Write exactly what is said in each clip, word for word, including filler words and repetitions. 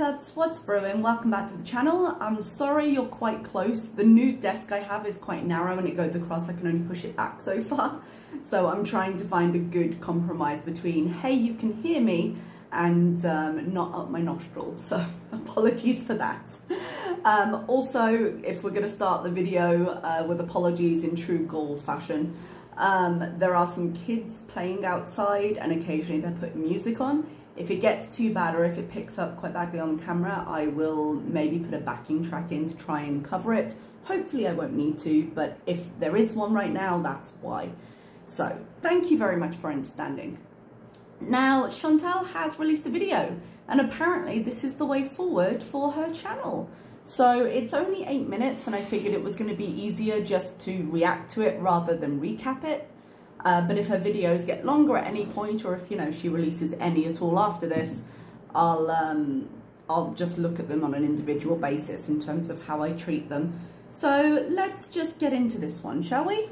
cuts, what's brewing? Welcome back to the channel. I'm sorry you're quite close. The new desk I have is quite narrow and it goes across. I can only push it back so far. So I'm trying to find a good compromise between, hey, you can hear me, and um, not up my nostrils, so apologies for that. Um, also, if we're going to start the video uh, with apologies in true Gaul fashion, um, there are some kids playing outside and occasionally they're putting music on. If it gets too bad or if it picks up quite badly on camera, I will maybe put a backing track in to try and cover it. Hopefully I won't need to, but if there is one right now, that's why. So thank you very much for understanding. Now, Chantal has released a video, and apparently this is the way forward for her channel. So it's only eight minutes, and I figured it was going to be easier just to react to it rather than recap it. Uh, but if her videos get longer at any point, or if, you know, she releases any at all after this, I'll, um, I'll just look at them on an individual basis in terms of how I treat them. So let's just get into this one, shall we? I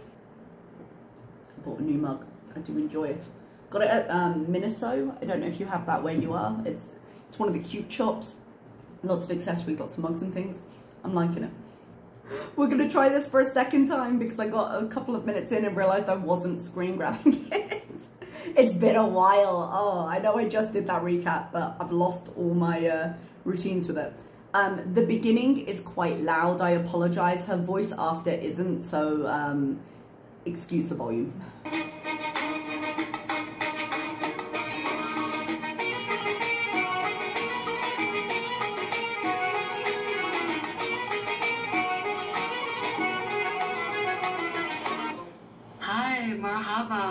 bought a new mug. I do enjoy it. Got it at um, Miniso. I don't know if you have that where you are. It's it's one of the cute shops. Lots of accessories, lots of mugs and things. I'm liking it. We're going to try this for a second time because I got a couple of minutes in and realised I wasn't screen grabbing it. It's been a while. Oh, I know I just did that recap, but I've lost all my uh, routines with it. Um, the beginning is quite loud. I apologise. Her voice after isn't, so um, excuse the volume.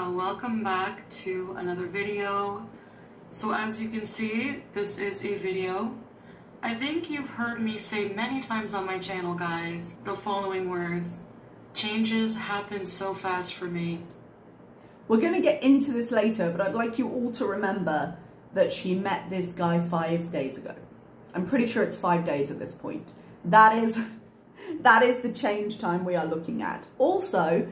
Welcome back to another video. So as you can see, this is a video. I think you've heard me say many times on my channel, guys, the following words. Changes happen so fast for me. We're going to get into this later, but I'd like you all to remember that she met this guy five days ago. I'm pretty sure it's five days at this point. That is, that is the change time we are looking at. Also,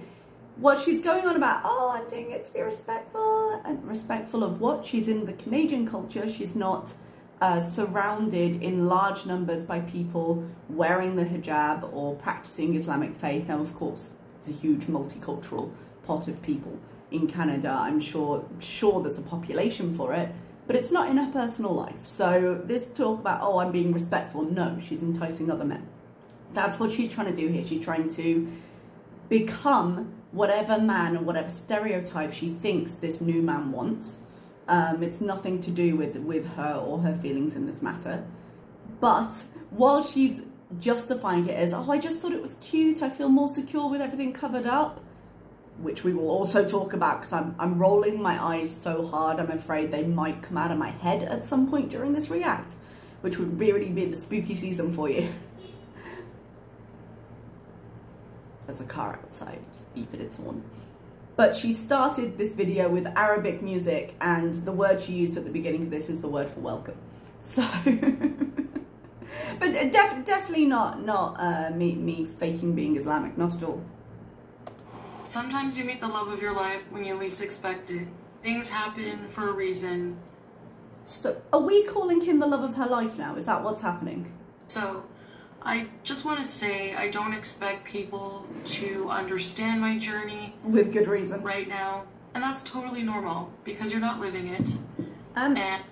what she's going on about, oh, I'm doing it to be respectful, and respectful of what? She's in the Canadian culture. She's not uh, surrounded in large numbers by people wearing the hijab or practicing Islamic faith. Now, of course, it's a huge multicultural pot of people in Canada. I'm sure, sure there's a population for it, but it's not in her personal life. So this talk about, oh, I'm being respectful. No, she's enticing other men. That's what she's trying to do here. She's trying to become whatever man or whatever stereotype she thinks this new man wants. Um, it's nothing to do with, with her or her feelings in this matter. But while she's justifying it as, oh, I just thought it was cute, I feel more secure with everything covered up, which we will also talk about because I'm, I'm rolling my eyes so hard I'm afraid they might come out of my head at some point during this react, which would really be the spooky season for you. There's a car outside, just beep it, it's on. But she started this video with Arabic music, and the word she used at the beginning of this is the word for welcome. So, but def definitely not, not uh, me, me faking being Islamic, not at all. Sometimes you meet the love of your life when you least expect it. Things happen for a reason. So, are we calling him the love of her life now? Is that what's happening? So, I just want to say I don't expect people to understand my journey. With good reason. Right now. And that's totally normal because you're not living it. Um, and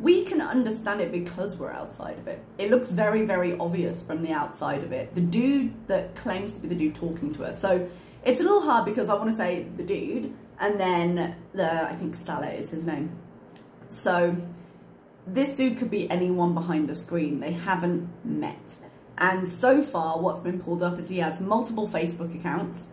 we can understand it because we're outside of it. It looks very, very obvious from the outside of it. The dude that claims to be the dude talking to her. So it's a little hard because I want to say the dude and then the, I think Salah is his name. So this dude could be anyone behind the screen. They haven't met. And so far, what's been pulled up is he has multiple Facebook accounts.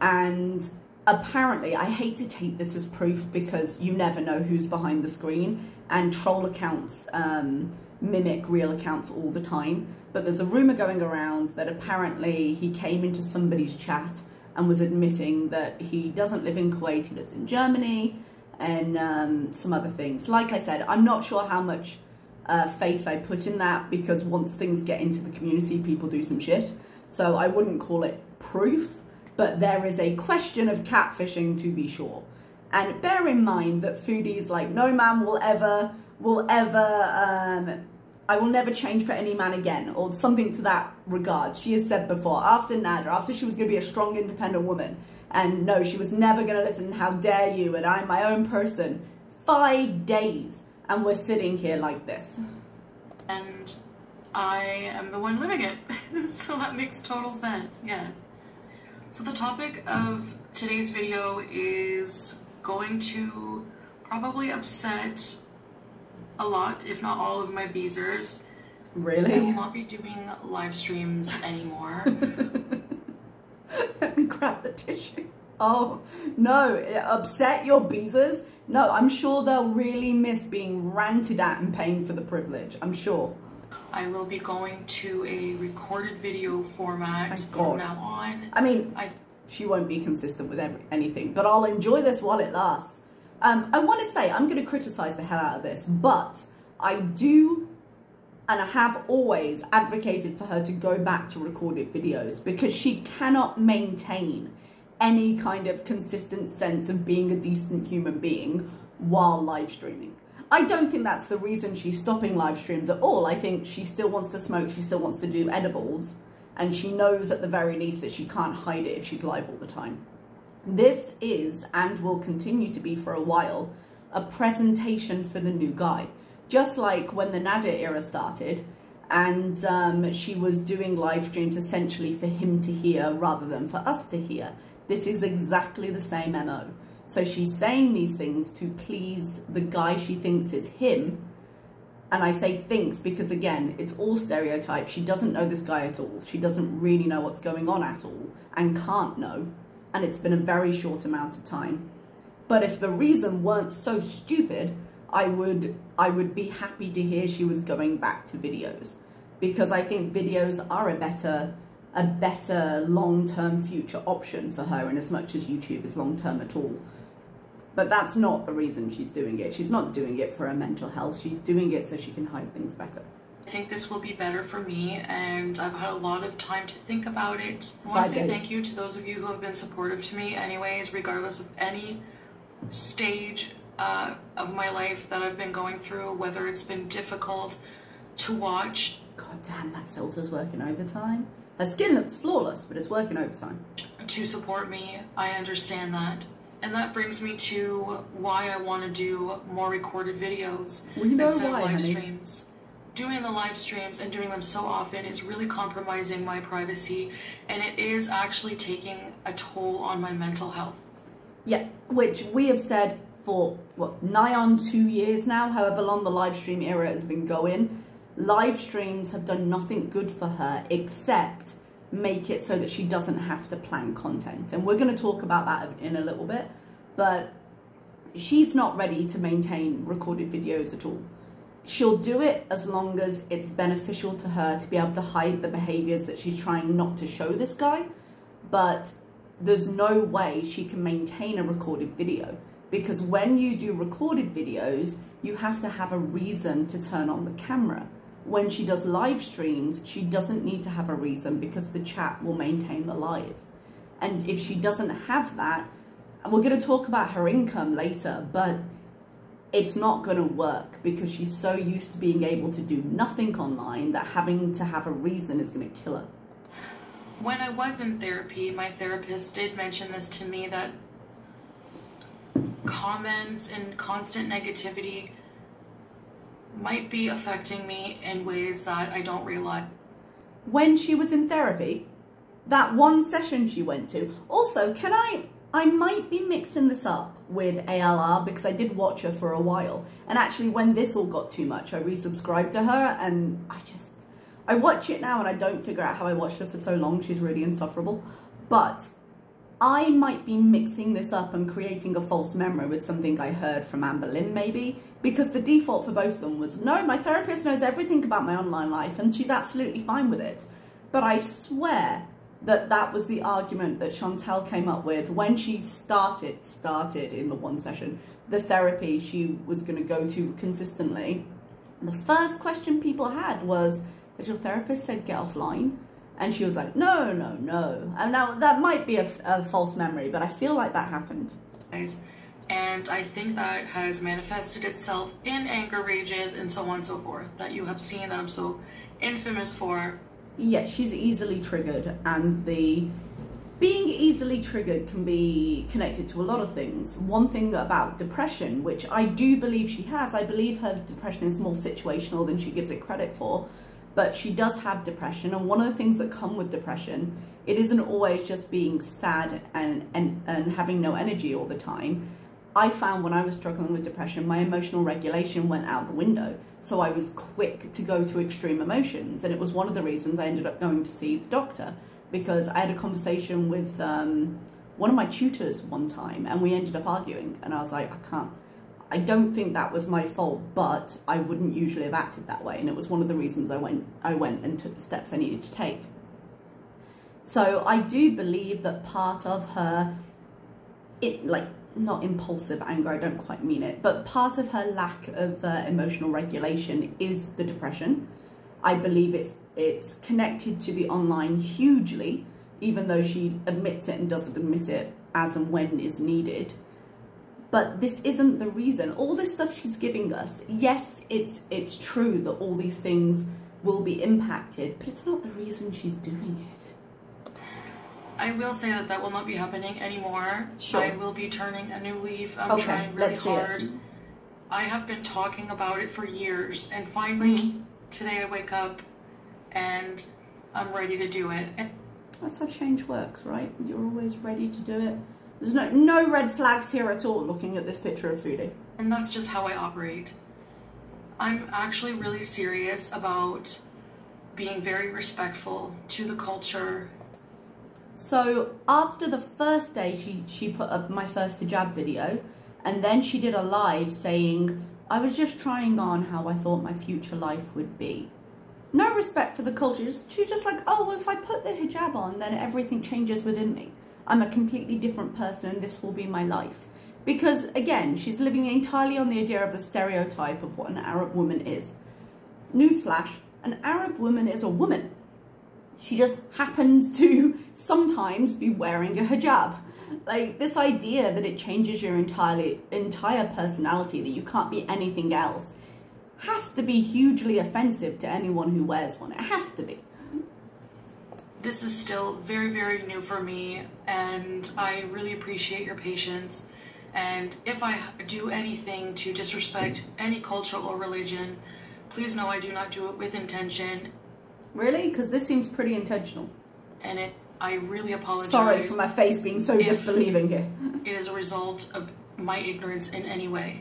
And apparently, I hate to take this as proof because you never know who's behind the screen. And troll accounts um, mimic real accounts all the time. But there's a rumor going around that apparently he came into somebody's chat and was admitting that he doesn't live in Kuwait, he lives in Germany, and um, some other things. Like I said, I'm not sure how much Uh, faith I put in that because once things get into the community, people do some shit. So I wouldn't call it proof, but there is a question of catfishing to be sure. And bear in mind that Foodie's like, no man will ever, will ever um, I will never change for any man again, or something to that regard. She has said before, after Nadra, after she was going to be a strong, independent woman, and no, she was never going to listen, how dare you, and I'm my own person. Five days, and we're sitting here like this. And I am the one living it, so that makes total sense, yes. So the topic of today's video is going to probably upset a lot, if not all, of my Beezers. Really? I will not be doing live streams anymore. Let me grab the tissue. Oh, no. Upset your Beezers? No, I'm sure they'll really miss being ranted at and paying for the privilege. I'm sure. I will be going to a recorded video format from now on. I mean, I she won't be consistent with every, anything, but I'll enjoy this while it lasts. Um, I want to say, I'm going to criticize the hell out of this, but I do and I have always advocated for her to go back to recorded videos, because she cannot maintain any kind of consistent sense of being a decent human being while live streaming. I don't think that's the reason she's stopping live streams at all. I think she still wants to smoke, she still wants to do edibles, and she knows at the very least that she can't hide it if she's live all the time. This is, and will continue to be for a while, a presentation for the new guy. Just like when the Nadra era started, and um, she was doing live streams essentially for him to hear rather than for us to hear. This is exactly the same M O. So she's saying these things to please the guy she thinks is him. And I say thinks because, again, it's all stereotype. She doesn't know this guy at all. She doesn't really know what's going on at all, and can't know. And it's been a very short amount of time. But if the reason weren't so stupid, I would, I would be happy to hear she was going back to videos, because I think videos are a better, a better long-term future option for her, in as much as YouTube is long-term at all. But that's not the reason she's doing it. She's not doing it for her mental health. She's doing it so she can hide things better. I think this will be better for me, and I've had a lot of time to think about it. I want to say thank you to those of you who have been supportive to me anyways, regardless of any stage uh, of my life that I've been going through, whether it's been difficult to watch. God damn, that filter's working overtime. Her skin looks flawless, but it's working overtime. To support me, I understand that. And that brings me to why I want to do more recorded videos we know instead why, of live honey. streams. Doing the live streams and doing them so often is really compromising my privacy, and it is actually taking a toll on my mental health. Yeah, which we have said for, what, nigh on two years now, however long the live stream era has been going. Live streams have done nothing good for her except make it so that she doesn't have to plan content. And we're going to talk about that in a little bit, but she's not ready to maintain recorded videos at all. She'll do it as long as it's beneficial to her to be able to hide the behaviors that she's trying not to show this guy, but there's no way she can maintain a recorded video, because when you do recorded videos, you have to have a reason to turn on the camera. When she does live streams, she doesn't need to have a reason, because the chat will maintain the live. And if she doesn't have that, and we're going to talk about her income later, but it's not going to work, because she's so used to being able to do nothing online that having to have a reason is going to kill her. When I was in therapy, my therapist did mention this to me, that comments and constant negativity might be affecting me in ways that I don't realize. When she was in therapy, that one session she went to, also, can I... I might be mixing this up with A L R, because I did watch her for a while. And actually, when this all got too much, I resubscribed to her, and I just... I watch it now and I don't figure out how I watched her for so long. She's really insufferable. But I might be mixing this up and creating a false memory with something I heard from Amberlynn, maybe, because the default for both of them was, no, my therapist knows everything about my online life and she's absolutely fine with it. But I swear that that was the argument that Chantal came up with when she started, started in the one session, the therapy she was going to go to consistently. And the first question people had was, has your therapist said get offline? And she was like, no, no, no. And now that might be a, a false memory, but I feel like that happened. And I think that has manifested itself in anger rages and so on and so forth that you have seen that I'm so infamous for. Yeah, she's easily triggered, and the being easily triggered can be connected to a lot of things. One thing about depression, which I do believe she has, I believe her depression is more situational than she gives it credit for, but she does have depression, and one of the things that come with depression, it isn't always just being sad and, and, and having no energy all the time. I found when I was struggling with depression, my emotional regulation went out the window. So I was quick to go to extreme emotions. And it was one of the reasons I ended up going to see the doctor, because I had a conversation with um, one of my tutors one time, and we ended up arguing. And I was like, I can't, I don't think that was my fault, but I wouldn't usually have acted that way. And it was one of the reasons I went, I went and took the steps I needed to take. So I do believe that part of her, it like, not impulsive anger, I don't quite mean it, but part of her lack of uh, emotional regulation is the depression. I believe it's it's connected to the online hugely, even though she admits it and doesn't admit it as and when is needed. But this isn't the reason. All this stuff she's giving us, yes, it's it's true that all these things will be impacted, but it's not the reason she's doing it. I will say that that will not be happening anymore. Sure. I will be turning a new leaf. I'm okay, trying really let's hard. See it. I have been talking about it for years, and finally mm-hmm. today I wake up and I'm ready to do it. And that's how change works, right? You're always ready to do it. There's no no red flags here at all looking at this picture of Foodie. And that's just how I operate. I'm actually really serious about being very respectful to the culture. So after the first day, she, she put up my first hijab video, and then she did a live saying, I was just trying on how I thought my future life would be. No respect for the culture. She was just like, oh, well, if I put the hijab on, then everything changes within me. I'm a completely different person, and this will be my life. Because again, she's living entirely on the idea of the stereotype of what an Arab woman is. Newsflash, an Arab woman is a woman. She just happens to sometimes be wearing a hijab. Like this idea that it changes your entirely, entire personality, that you can't be anything else, has to be hugely offensive to anyone who wears one. It has to be. This is still very, very new for me, and I really appreciate your patience. And if I do anything to disrespect any culture or religion, please know I do not do it with intention. Really? Because this seems pretty intentional. And it, I really apologize. Sorry for my face being so disbelieving here. It is a result of my ignorance in any way.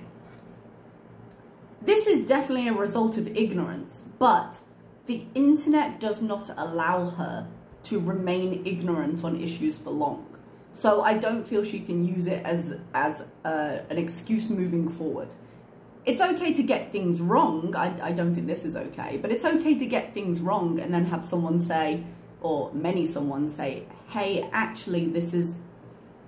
This is definitely a result of ignorance, but the internet does not allow her to remain ignorant on issues for long. So I don't feel she can use it as, as uh, an excuse moving forward. It's okay to get things wrong. I, I don't think this is okay, but it's okay to get things wrong and then have someone say, or many someone say, hey, actually, this is,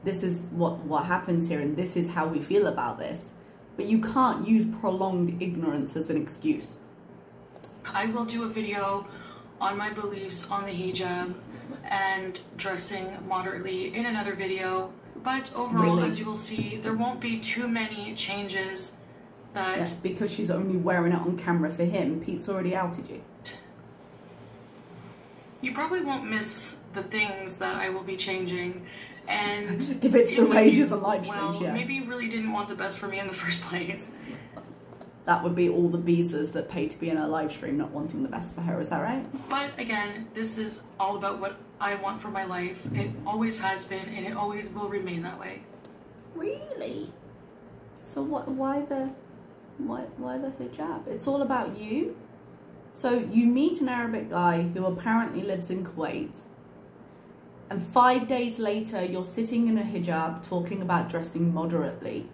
this is what, what happens here, and this is how we feel about this. But you can't use prolonged ignorance as an excuse. I will do a video on my beliefs on the hijab and dressing moderately in another video. But overall, really? As you will see, there won't be too many changes. Yes, because she's only wearing it on camera for him. Pete's already outed you. You probably won't miss the things that I will be changing, and if it's the rage of the live stream, well, yeah. Maybe you really didn't want the best for me in the first place. That would be all the visas that pay to be in a live stream not wanting the best for her, is that right? But again, this is all about what I want for my life. It always has been, and it always will remain that way. Really? So what? Why the... Why, why the hijab? It's all about you. So you meet an Arabic guy who apparently lives in Kuwait, and five days later you're sitting in a hijab talking about dressing moderately,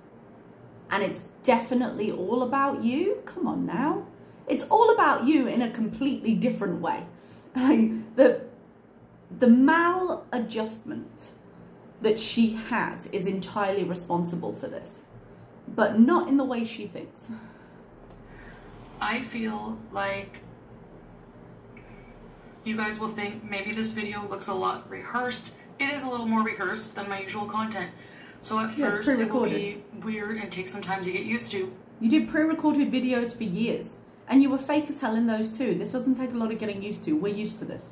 and it's definitely all about you? Come on now. It's all about you in a completely different way. the, the maladjustment that she has is entirely responsible for this. But not in the way she thinks. I feel like you guys will think maybe this video looks a lot rehearsed. It is a little more rehearsed than my usual content, So at yeah, first it will be weird and take some time to get used to. You did pre-recorded videos for years and you were fake as hell in those too. This doesn't take a lot of getting used to. We're used to this.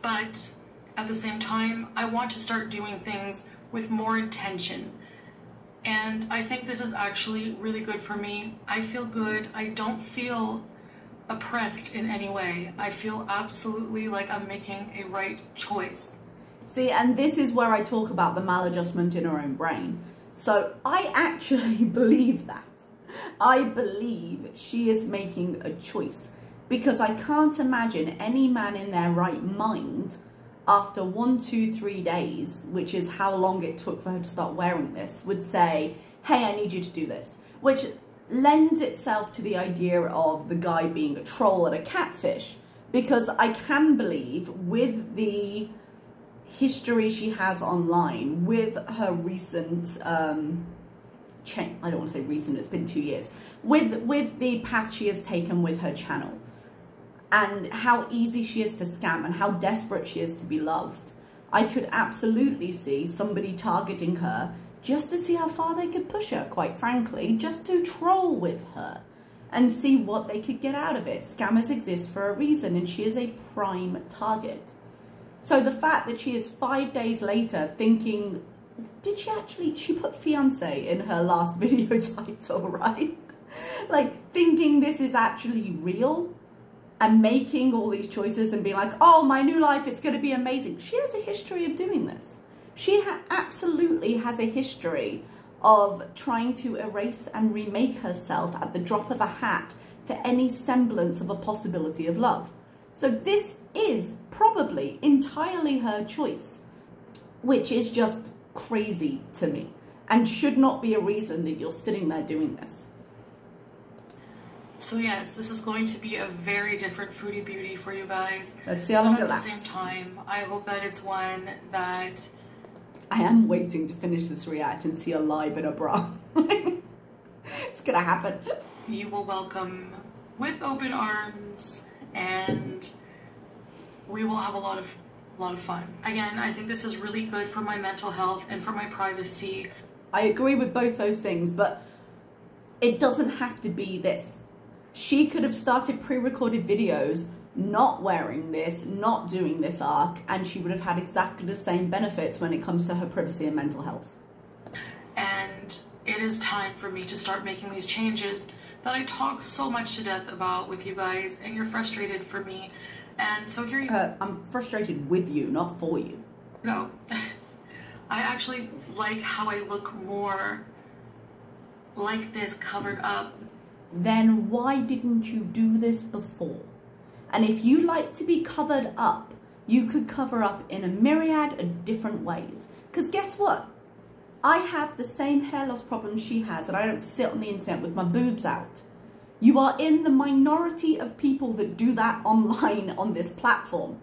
But at the same time, I want to start doing things with more intention. And I think this is actually really good for me. I feel good. I don't feel oppressed in any way. I feel absolutely like I'm making a right choice. See, and this is where I talk about the maladjustment in our own brain. So I actually believe that. I believe she is making a choice, because I can't imagine any man in their right mind after one, two, three days, which is how long it took for her to start wearing this, would say, hey, I need you to do this, which lends itself to the idea of the guy being a troll and a catfish, because I can believe with the history she has online, with her recent, um, change, I don't want to say recent, it's been two years, with, with the path she has taken with her channel, and how easy she is to scam and how desperate she is to be loved, I could absolutely see somebody targeting her just to see how far they could push her, quite frankly, just to troll with her and see what they could get out of it. Scammers exist for a reason, and she is a prime target. So the fact that she is five days later thinking, did she actually, she put fiancé in her last video title, right? Like thinking this is actually real, and making all these choices and being like, oh, my new life, it's going to be amazing. She has a history of doing this. She ha absolutely has a history of trying to erase and remake herself at the drop of a hat for any semblance of a possibility of love. So this is probably entirely her choice, which is just crazy to me and should not be a reason that you're sitting there doing this. So yes, this is going to be a very different Foodie Beauty for you guys. Let's see how long it lasts. At the same time, I hope that it's one that... I am waiting to finish this react and see her live in a bra. It's gonna happen. You will welcome with open arms, and we will have a lot of, a lot of fun. Again, I think this is really good for my mental health and for my privacy. I agree with both those things, but it doesn't have to be this. She could have started pre-recorded videos not wearing this, not doing this arc, and she would have had exactly the same benefits when it comes to her privacy and mental health. And it is time for me to start making these changes that I talk so much to death about with you guys, and you're frustrated for me. And so here you go. Uh, I'm frustrated with you, not for you. No. I actually like how I look more like this covered up. Then why didn't you do this before? And if you like to be covered up, you could cover up in a myriad of different ways. Because guess what? I have the same hair loss problem she has, and I don't sit on the internet with my boobs out. You are in the minority of people that do that online on this platform.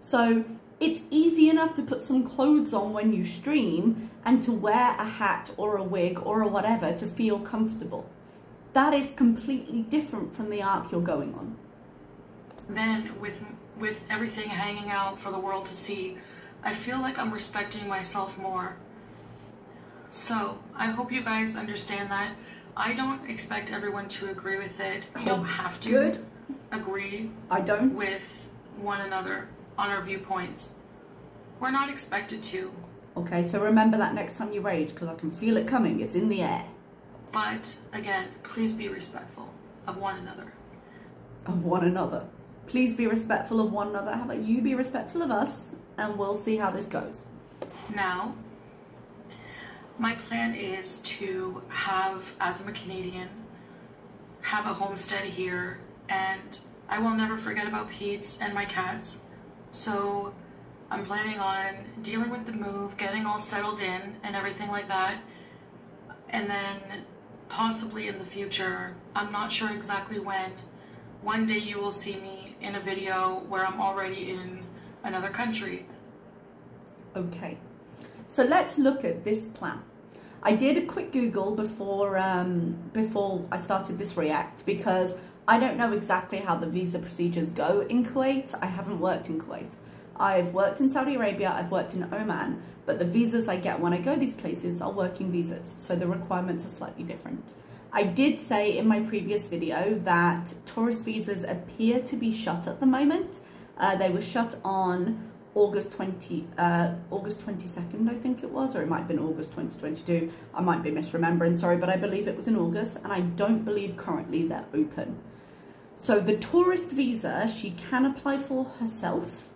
So it's easy enough to put some clothes on when you stream and to wear a hat or a wig or a whatever to feel comfortable. That is completely different from the arc you're going on. Then with, with everything hanging out for the world to see, I feel like I'm respecting myself more. So I hope you guys understand that. I don't expect everyone to agree with it. You don't have to Good. agree I don't. with one another on our viewpoints. We're not expected to. Okay, so remember that next time you rage, because I can feel it coming. It's in the air. But, again, please be respectful of one another. Of one another. Please be respectful of one another. How about you be respectful of us, and we'll see how this goes. Now, my plan is to have, as I'm a Canadian, have a homestead here, and I will never forget about Pete's and my cats. So I'm planning on dealing with the move, getting all settled in, and everything like that, and then possibly in the future, I'm not sure exactly when, one day you will see me in a video where I'm already in another country. Okay, so let's look at this plan. I did a quick Google before, um, before I started this react, because I don't know exactly how the visa procedures go in Kuwait. I haven't worked in Kuwait. I've worked in Saudi Arabia, I've worked in Oman, but the visas I get when I go these places are working visas, so the requirements are slightly different. I did say in my previous video that tourist visas appear to be shut at the moment. Uh, they were shut on August twenty-second, I think it was, or it might have been August twenty twenty-two. I might be misremembering, sorry, but I believe it was in August, and I don't believe currently they're open. So the tourist visa, she can apply for herself,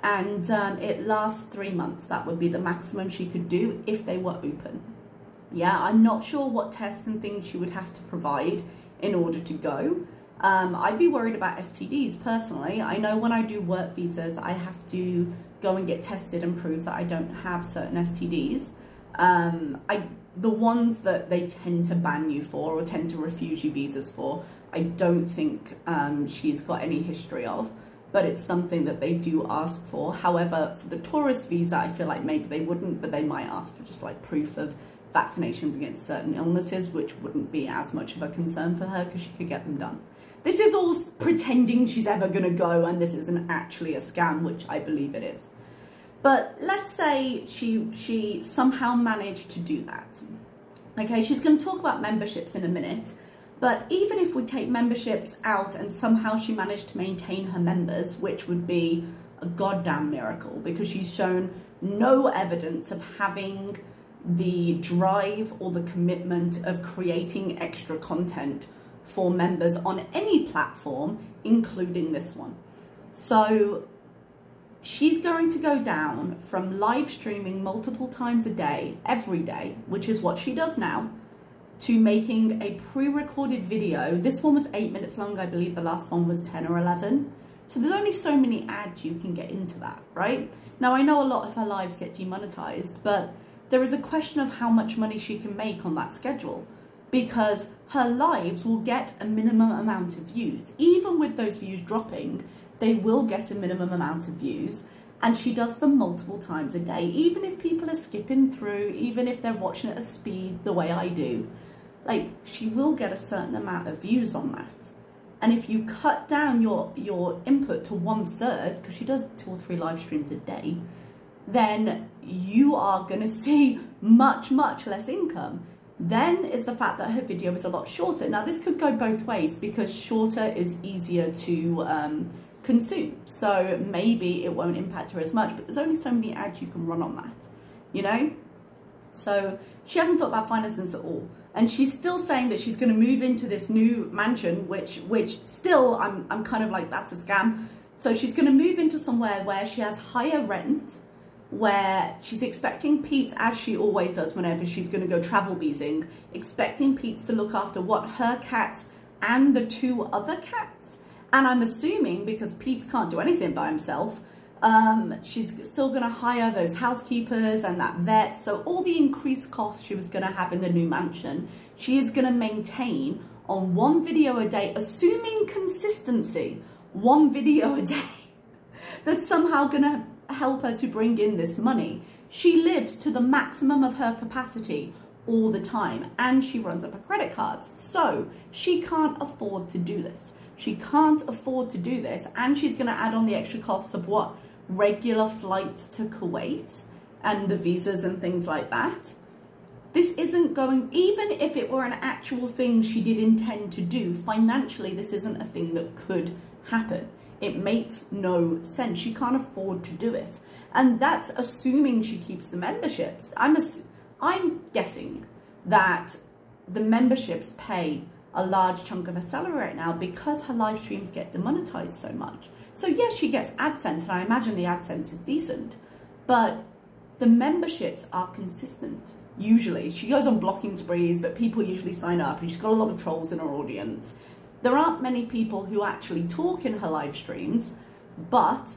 and um, it lasts three months. That would be the maximum she could do if they were open. Yeah, I'm not sure what tests and things she would have to provide in order to go. Um, I'd be worried about S T Ds personally. I know when I do work visas, I have to go and get tested and prove that I don't have certain S T Ds. Um, I, the ones that they tend to ban you for or tend to refuse you visas for, I don't think um, she's got any history of, but it's something that they do ask for. However, for the tourist visa, I feel like maybe they wouldn't, but they might ask for just like proof of vaccinations against certain illnesses, which wouldn't be as much of a concern for her because she could get them done. This is all pretending she's ever going to go, and this isn't actually a scam, which I believe it is. But let's say she, she somehow managed to do that. Okay, she's going to talk about memberships in a minute, but even if we take memberships out and somehow she managed to maintain her members, which would be a goddamn miracle because she's shown no evidence of having the drive or the commitment of creating extra content for members on any platform, including this one. So she's going to go down from live streaming multiple times a day, every day, which is what she does now, to making a pre-recorded video. This one was eight minutes long, I believe the last one was ten or eleven. So there's only so many ads you can get into that, right? Now I know a lot of her lives get demonetized, but there is a question of how much money she can make on that schedule, because her lives will get a minimum amount of views. Even with those views dropping, they will get a minimum amount of views, and she does them multiple times a day. Even if people are skipping through, even if they're watching at a speed the way I do, like, she will get a certain amount of views on that. And if you cut down your, your input to one third, because she does two or three live streams a day, then you are going to see much, much less income. Then is the fact that her video is a lot shorter. Now this could go both ways because shorter is easier to um, consume. So maybe it won't impact her as much, but there's only so many ads you can run on that, you know? So she hasn't thought about finances at all. And she's still saying that she's going to move into this new mansion, which which still I'm, I'm kind of like, that's a scam. So she's going to move into somewhere where she has higher rent, where she's expecting Pete, as she always does whenever she's going to go travel beezing, expecting Pete to look after what, her cats and the two other cats. And I'm assuming, because Pete can't do anything by himself, um, she's still going to hire those housekeepers and that vet. So all the increased costs she was going to have in the new mansion, she is going to maintain on one video a day, assuming consistency, one video a day that's somehow going to help her to bring in this money. She lives to the maximum of her capacity all the time, and she runs up her credit cards, so she can't afford to do this. She can't afford to do this, and she's going to add on the extra costs of what? Regular flights to Kuwait and the visas and things like that. This isn't going, even if it were an actual thing she did intend to do, financially this isn't a thing that could happen. It makes no sense. She can't afford to do it. And that's assuming she keeps the memberships. I'm, I'm guessing that the memberships pay a large chunk of her salary right now because her live streams get demonetized so much. So yes, she gets AdSense, and I imagine the AdSense is decent, but the memberships are consistent. Usually she goes on blocking sprees, but people usually sign up, and she's got a lot of trolls in her audience. There aren't many people who actually talk in her live streams, but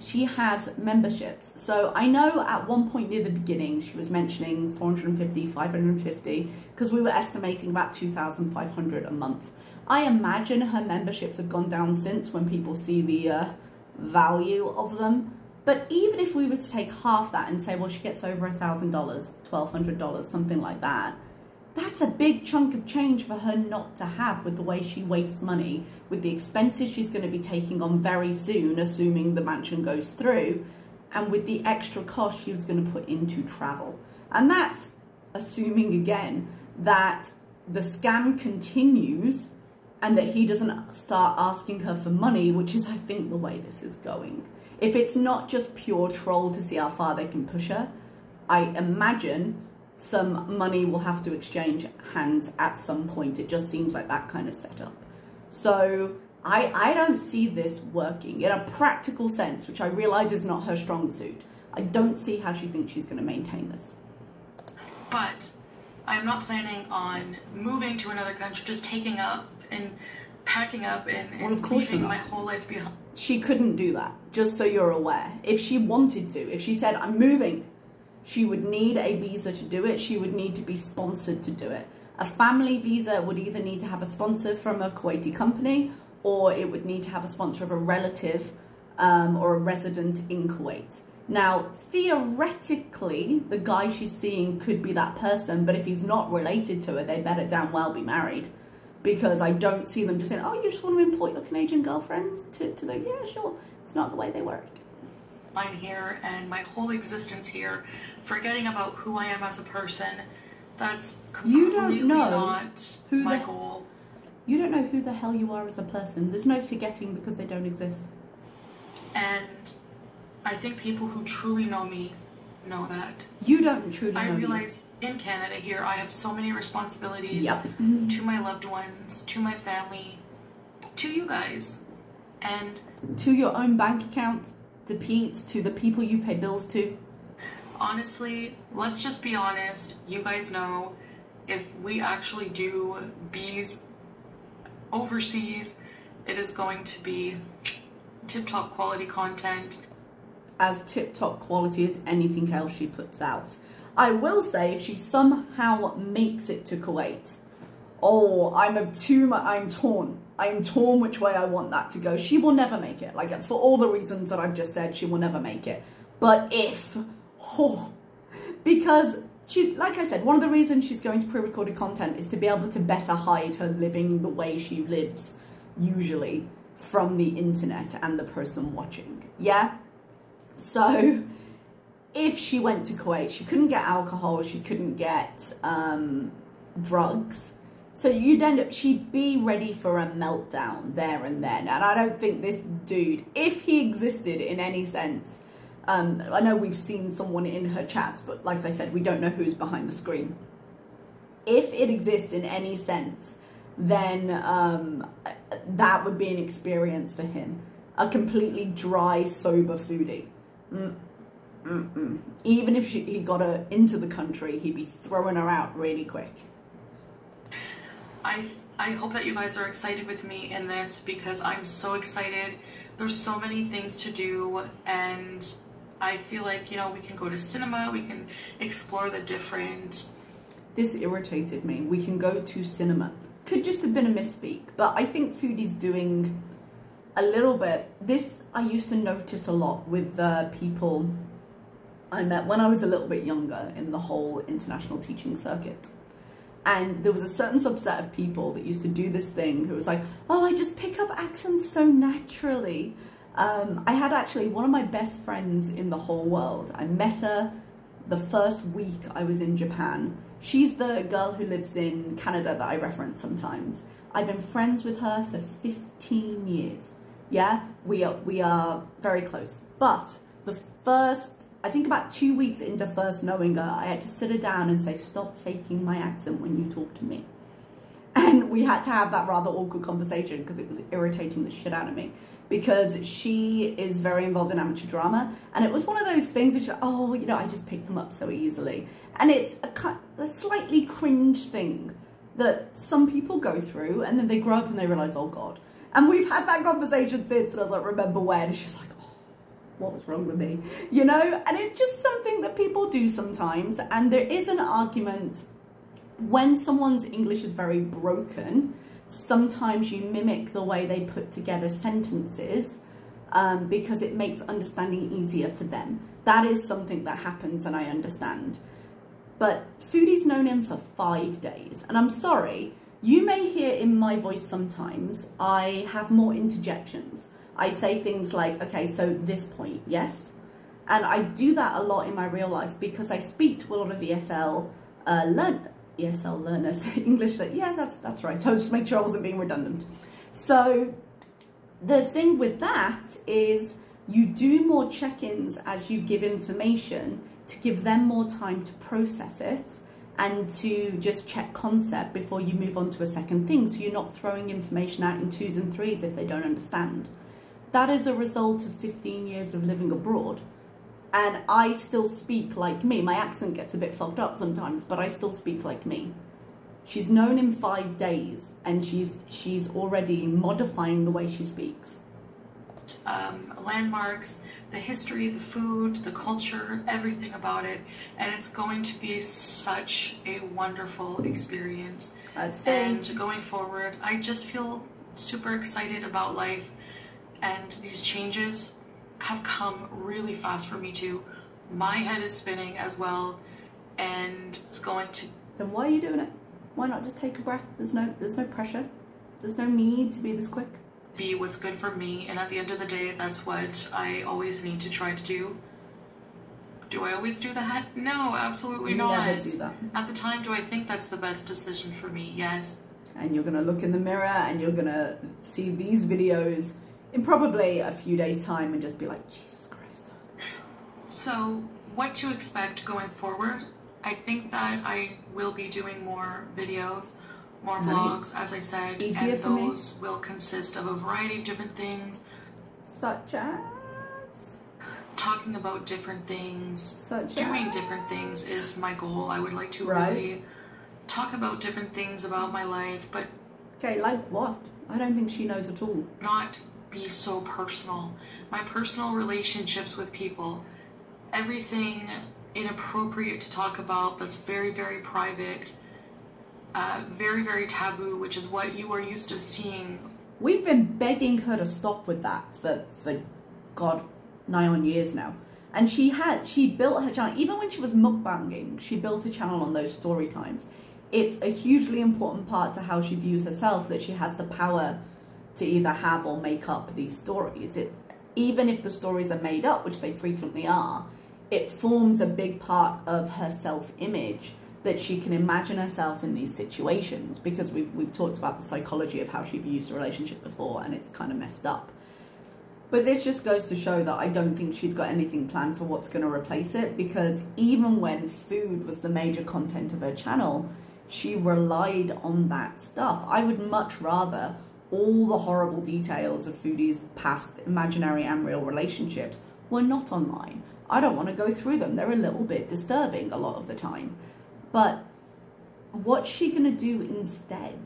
she has memberships. So I know at one point near the beginning, she was mentioning four hundred fifty, five hundred fifty, because we were estimating about two thousand five hundred a month. I imagine her memberships have gone down since when people see the uh, value of them. But even if we were to take half that and say, well, she gets over one thousand dollars, twelve hundred dollars, something like that, That's a big chunk of change for her not to have with the way she wastes money, with the expenses she's going to be taking on very soon, assuming the mansion goes through, and with the extra cost she was going to put into travel. And that's assuming, again, that the scam continues and that he doesn't start asking her for money, which is, I think, the way this is going. If it's not just pure troll to see how far they can push her, I imagine some money will have to exchange hands at some point. It just seems like that kind of setup. So I, I don't see this working in a practical sense, which I realize is not her strong suit. I don't see how she thinks she's going to maintain this. But I'm not planning on moving to another country, just taking up and packing up and, and well, of course leaving my whole life behind. She couldn't do that, just so you're aware. If she wanted to, if she said, I'm moving, she would need a visa to do it. She would need to be sponsored to do it. A family visa would either need to have a sponsor from a Kuwaiti company, or it would need to have a sponsor of a relative um, or a resident in Kuwait. Now, theoretically, the guy she's seeing could be that person, but if he's not related to her, they better damn well be married, because I don't see them just saying, oh, you just want to import your Canadian girlfriend to, to the, yeah, sure. It's not the way they work. I'm here and my whole existence here, forgetting about who I am as a person. That's completely you don't know not who my the, goal. You don't know who the hell you are as a person. There's no forgetting, because they don't exist. And I think people who truly know me know that. You don't truly know me. I realize in Canada here, I have so many responsibilities yep. to my loved ones, to my family, to you guys, and to your own bank account. To Pete, to the people you pay bills to. Honestly, let's just be honest. You guys know, if we actually do bees overseas, it is going to be tip-top quality content. As tip-top quality as anything else she puts out. I will say, if she somehow makes it to Kuwait, oh, I'm of too much, I'm torn. I am torn which way I want that to go. She will never make it. Like, for all the reasons that I've just said, she will never make it. But if, oh, because she, like I said, one of the reasons she's going to pre-recorded content is to be able to better hide her living the way she lives, usually, from the internet and the person watching. Yeah? So, if she went to Kuwait, she couldn't get alcohol, she couldn't get um, drugs. So you'd end up, she'd be ready for a meltdown there and then. And I don't think this dude, if he existed in any sense, um, I know we've seen someone in her chats, but like I said, we don't know who's behind the screen. If it exists in any sense, then um, that would be an experience for him. A completely dry, sober foodie. Mm, mm, mm. Even if she, he got her into the country, he'd be throwing her out really quick. I, I hope that you guys are excited with me in this, because I'm so excited. There's so many things to do, and I feel like, you know, we can go to cinema, we can explore the different... This irritated me. We can go to cinema. Could just have been a misspeak, but I think Foodie's doing a little bit. This I used to notice a lot with the people I met when I was a little bit younger in the whole international teaching circuit. And there was a certain subset of people that used to do this thing who was like, oh, I just pick up accents so naturally. Um, I had actually one of my best friends in the whole world. I met her the first week I was in Japan. She's the girl who lives in Canada that I reference sometimes. I've been friends with her for fifteen years. Yeah, we are, we are very close. But the first... I think about two weeks into first knowing her, I had to sit her down and say, stop faking my accent when you talk to me. And we had to have that rather awkward conversation because it was irritating the shit out of me, because she is very involved in amateur drama. And it was one of those things which, oh, you know, I just pick them up so easily. And it's a, a slightly cringe thing that some people go through, and then they grow up and they realize, oh God. And we've had that conversation since, and I was like, remember when? And she's like, what was wrong with me, you know? And it's just something that people do sometimes. And there is an argument when someone's English is very broken, sometimes you mimic the way they put together sentences um, because it makes understanding easier for them. That is something that happens, and I understand. but Foodie's known him for five days. And I'm sorry, you may hear in my voice sometimes, I have more interjections. I say things like, okay, so this point, yes? And I do that a lot in my real life because I speak to a lot of E S L uh, learn E S L learners, English, yeah, that's, that's right. I was just making sure I wasn't being redundant. So the thing with that is you do more check-ins as you give information to give them more time to process it and to just check concept before you move on to a second thing. So you're not throwing information out in twos and threes if they don't understand. That is a result of fifteen years of living abroad. And I still speak like me. My accent gets a bit fucked up sometimes, but I still speak like me. She's known him five days, and she's she's already modifying the way she speaks. Um, landmarks, the history, the food, the culture, everything about it, and it's going to be such a wonderful experience. I'd say. And going forward, I just feel super excited about life, and these changes have come really fast for me too. My head is spinning as well, and it's going to. Then why are you doing it? Why not just take a breath? There's no, there's no pressure. There's no need to be this quick. Be what's good for me, and at the end of the day, that's what I always need to try to do. Do I always do that? No, absolutely not. Never do that. At the time, do I think that's the best decision for me? Yes. And you're gonna look in the mirror, and you're gonna see these videos in probably a few days' time and just be like, Jesus Christ. So what to expect going forward? I think that I will be doing more videos, more vlogs, as I said, easier and those will consist of a variety of different things. Such as? Talking about different things, Such doing as? different things is my goal. I would like to right. really talk about different things about my life, but... Okay, like what? I don't think she knows at all. Not be so personal. My personal relationships with people, everything inappropriate to talk about that's very, very private, uh, very, very taboo, which is what you are used to seeing. We've been begging her to stop with that for, for God, nigh on years now. And she had, she built her channel, even when she was mukbanging, she built a channel on those story times. It's a hugely important part to how she views herself, that she has the power to either have or make up these stories. It's, even if the stories are made up, which they frequently are, it forms a big part of her self-image that she can imagine herself in these situations, because we've, we've talked about the psychology of how she views a relationship before, and it's kind of messed up. But this just goes to show that I don't think she's got anything planned for what's going to replace it, because even when food was the major content of her channel, she relied on that stuff. I would much rather all the horrible details of Foodie's past imaginary and real relationships were not online. I don't want to go through them. They're a little bit disturbing a lot of the time. But what's she going to do instead?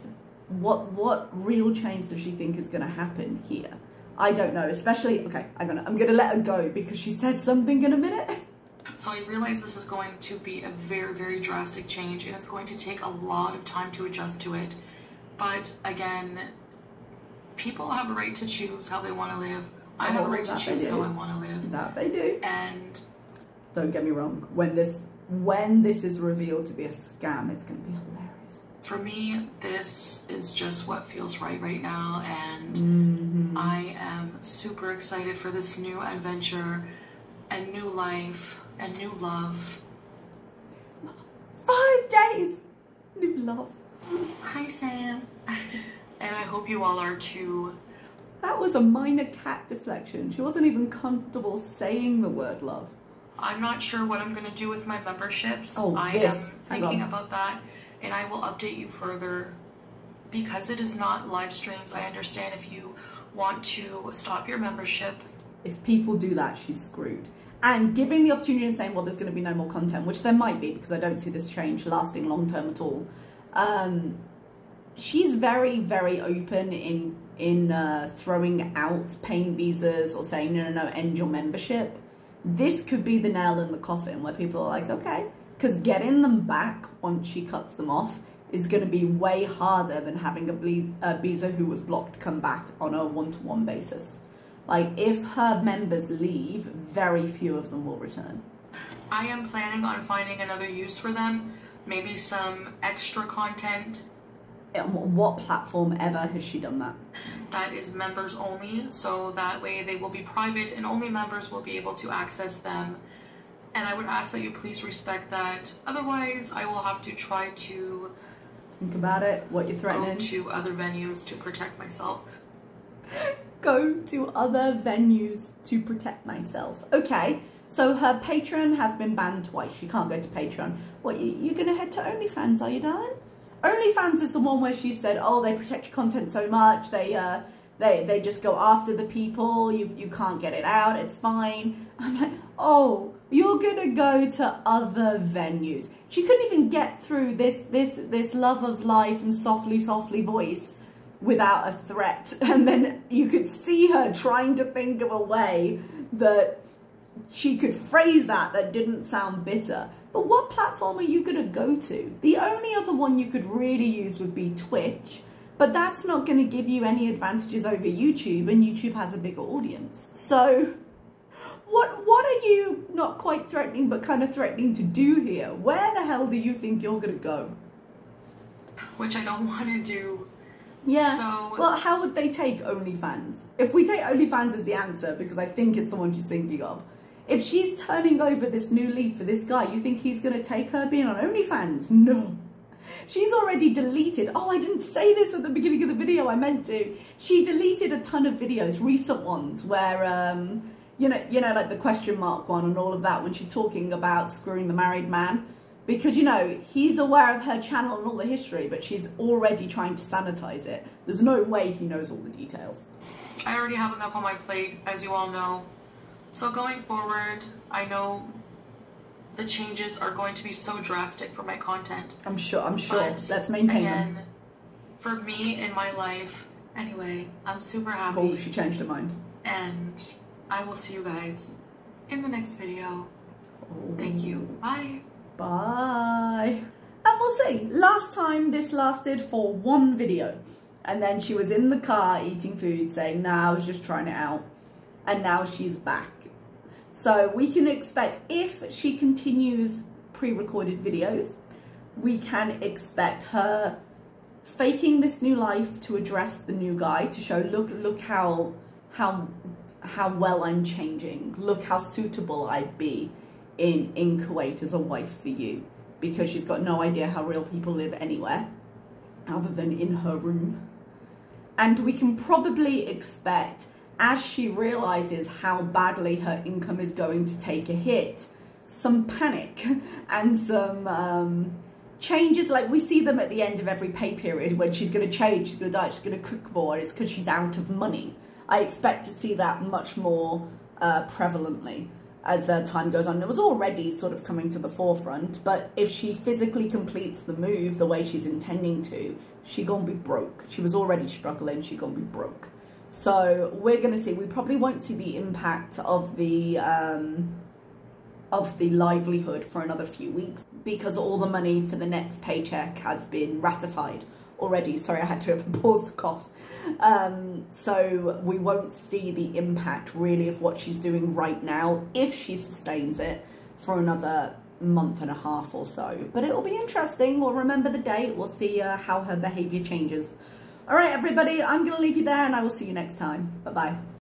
What what real change does she think is going to happen here? I don't know, especially, okay, I'm going to, I'm going to let her go because she says something in a minute. So I realize this is going to be a very, very drastic change, and it's going to take a lot of time to adjust to it. But again, people have a right to choose how they want to live. I have a right to choose how I want to live. That they do. And don't get me wrong, when this when this is revealed to be a scam, it's going to be hilarious. For me, this is just what feels right right now, and mm-hmm. I am super excited for this new adventure, a new life, a new love. Five days, new love. Hi, Sam. And I hope you all are too. That was a minor cat deflection. She wasn't even comfortable saying the word love. I'm not sure what I'm going to do with my memberships. Oh, I yes. am thinking about that, and I will update you further. Because it is not live streams, I understand if you want to stop your membership. If people do that, she's screwed. And giving the opportunity and saying, well, there's going to be no more content, which there might be, because I don't see this change lasting long term at all. Um... She's very, very open in in uh, throwing out paying visas or saying, no, no, no, end your membership. This could be the nail in the coffin where people are like, okay, because getting them back once she cuts them off is going to be way harder than having a, a visa who was blocked come back on a one-to-one basis. Like, if her members leave, very few of them will return. I am planning on finding another use for them, maybe some extra content. On what platform ever has she done that? That is members only, so that way they will be private and only members will be able to access them. And I would ask that you please respect that. Otherwise, I will have to try to think about it, what you're threatening. Go to other venues to protect myself. Go to other venues to protect myself. Okay, so her Patreon has been banned twice. She can't go to Patreon. What, you're going to head to OnlyFans, are you, darling? OnlyFans is the one where she said, oh, they protect your content so much. They, uh, they, they just go after the people. You, you can't get it out. It's fine. I'm like, oh, you're going to go to other venues. She couldn't even get through this, this, this love of life and softly, softly voice without a threat. And then you could see her trying to think of a way that she could phrase that that didn't sound bitter. But what platform are you going to go to? The only other one you could really use would be Twitch, but that's not going to give you any advantages over YouTube, and YouTube has a bigger audience. So what, what are you not quite threatening, but kind of threatening to do here? Where the hell do you think you're going to go? Which I don't want to do. Yeah, so, well, how would they take OnlyFans? If we take OnlyFans as the answer, because I think it's the one she's thinking of. If she's turning over this new leaf for this guy, you think he's going to take her being on OnlyFans? No. She's already deleted. Oh, I didn't say this at the beginning of the video. I meant to. She deleted a ton of videos, recent ones, where, um, you know, you know, like the question mark one and all of that, when she's talking about screwing the married man. Because, you know, he's aware of her channel and all the history, but she's already trying to sanitize it. There's no way he knows all the details. I already have enough on my plate, as you all know. So going forward, I know the changes are going to be so drastic for my content. I'm sure, I'm sure. But let's maintain again, them. For me, in my life, anyway, I'm super happy. Oh, she changed her mind. And I will see you guys in the next video. Oh. Thank you. Bye. Bye. And we'll see. Last time, this lasted for one video. And then she was in the car eating food saying, nah, I was just trying it out. And now she's back. So we can expect, if she continues pre-recorded videos, we can expect her faking this new life to address the new guy, to show, look, look how, how, how well I'm changing. Look how suitable I'd be in, in Kuwait as a wife for you. Because she's got no idea how real people live anywhere other than in her room. And we can probably expect, as she realizes how badly her income is going to take a hit, some panic and some um, changes. Like we see them at the end of every pay period when she's gonna change, she's gonna diet, she's gonna cook more, it's because she's out of money. I expect to see that much more uh, prevalently as uh, time goes on. It was already sort of coming to the forefront, but if she physically completes the move the way she's intending to, she gonna be broke. She was already struggling, she gonna be broke. So we're going to see, we probably won't see the impact of the, um, of the livelihood for another few weeks because all the money for the next paycheck has been ratified already. Sorry, I had to pause to cough. Um, so we won't see the impact really of what she's doing right now if she sustains it for another month and a half or so. But it will be interesting. We'll remember the date. We'll see uh, how her behavior changes. All right, everybody, I'm going to leave you there and I will see you next time. Bye-bye.